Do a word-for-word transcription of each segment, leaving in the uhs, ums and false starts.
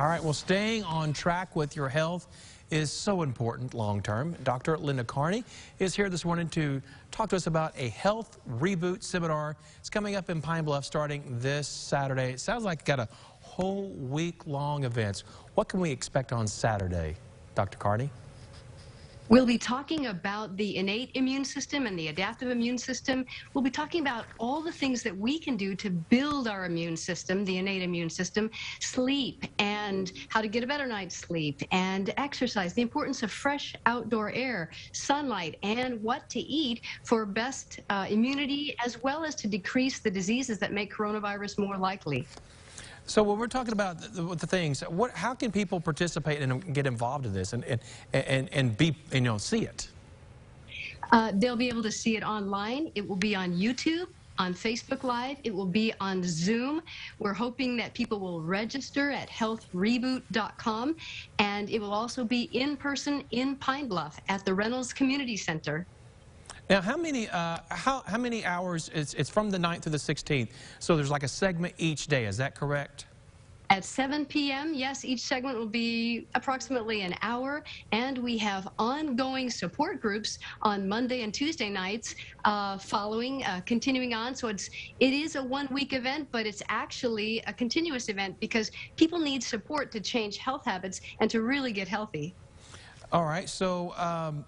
All right, well, staying on track with your health is so important long term. Doctor Linda Carney is here this morning to talk to us about a health reboot seminar. It's coming up in Pine Bluff starting this Saturday. It sounds like you've got a whole week long events. What can we expect on Saturday, Doctor Carney? We'll be talking about the innate immune system and the adaptive immune system. We'll be talking about all the things that we can do to build our immune system, the innate immune system, sleep, and how to get a better night's sleep, and exercise, the importance of fresh outdoor air, sunlight, and what to eat for best uh, immunity, as well as to decrease the diseases that make coronavirus more likely. So when we're talking about the, the things, what, how can people participate and get involved in this and, and, and, and be, you know, see it? Uh, they'll be able to see it online. It will be on YouTube, on Facebook Live. It will be on Zoom. We're hoping that people will register at health reboot dot com. And it will also be in person in Pine Bluff at the Reynolds Community Center. Now, how many, uh, how, how many hours, it's, it's from the ninth through the sixteenth, so there's like a segment each day, is that correct? At seven p m, yes, each segment will be approximately an hour, and we have ongoing support groups on Monday and Tuesday nights uh, following, uh, continuing on, so it's, it is a one-week event, but it's actually a continuous event because people need support to change health habits and to really get healthy. All right, so... Um,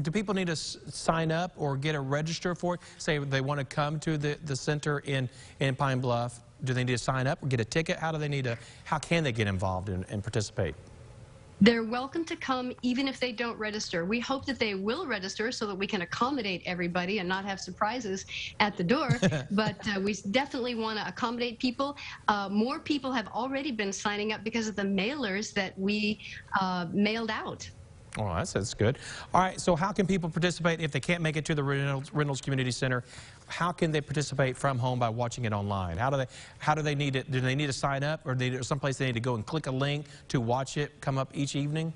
do people need to s sign up or get a register for it? Say they want to come to the, the center in, in Pine Bluff. Do they need to sign up or get a ticket? How do they need to, how can they get involved and, and participate? They're welcome to come even if they don't register. We hope that they will register so that we can accommodate everybody and not have surprises at the door. But uh, we definitely want to accommodate people. Uh, more people have already been signing up because of the mailers that we uh, mailed out. Oh, that's, that's good. All right, so how can people participate if they can't make it to the Reynolds, Reynolds Community Center? How can they participate from home by watching it online? How do they, how do they need it? Do they need to sign up, or they, someplace they need to go and click a link to watch it come up each evening?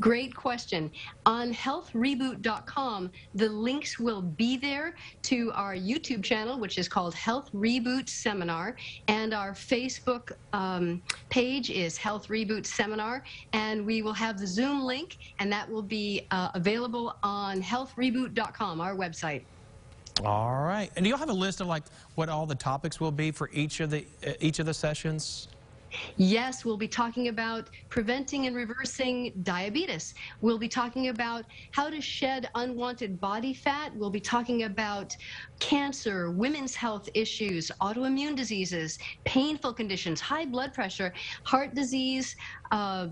Great question. On health reboot dot com, the links will be there to our YouTube channel, which is called Health Reboot Seminar, and our Facebook um, page is Health Reboot Seminar, and we will have the Zoom link, and that will be uh, available on health reboot dot com, our website. All right. And do you have a list of like what all the topics will be for each of the uh, each of the sessions? Yes, we'll be talking about preventing and reversing diabetes. We'll be talking about how to shed unwanted body fat. We'll be talking about cancer, women's health issues, autoimmune diseases, painful conditions, high blood pressure, heart disease, uh,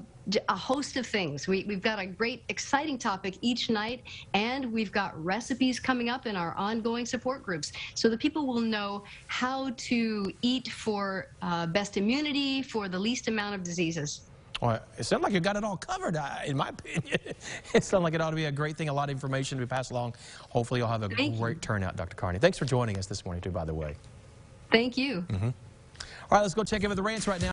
a host of things. We, we've got a great, exciting topic each night, and we've got recipes coming up in our ongoing support groups so that people will know how to eat for uh, best immunity, for the least amount of diseases. Well, it sounds like you've got it all covered, uh, in my opinion. It sounds like it ought to be a great thing, a lot of information to be passed along. Hopefully you'll have a Thank great you. turnout, Doctor Carney. Thanks for joining us this morning, too, by the way. Thank you. Mm-hmm. All right, let's go check in with the ranch right now.